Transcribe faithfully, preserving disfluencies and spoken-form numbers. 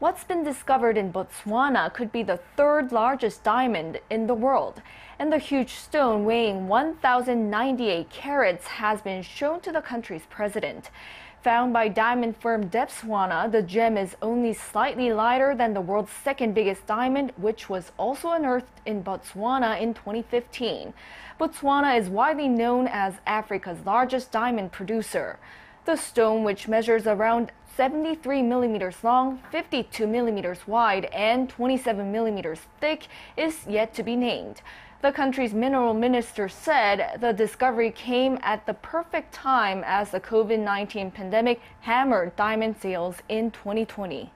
What's been discovered in Botswana could be the third largest diamond in the world, and the huge stone weighing one thousand ninety-eight carats has been shown to the country's president. Found by diamond firm Debswana, the gem is only slightly lighter than the world's second biggest diamond, which was also unearthed in Botswana in twenty fifteen. Botswana is widely known as Africa's largest diamond producer. The stone, which measures around seventy-three millimeters long, fifty-two millimeters wide, and twenty-seven millimeters thick, is yet to be named. The country's mineral minister said the discovery came at the perfect time as the COVID nineteen pandemic hammered diamond sales in twenty twenty.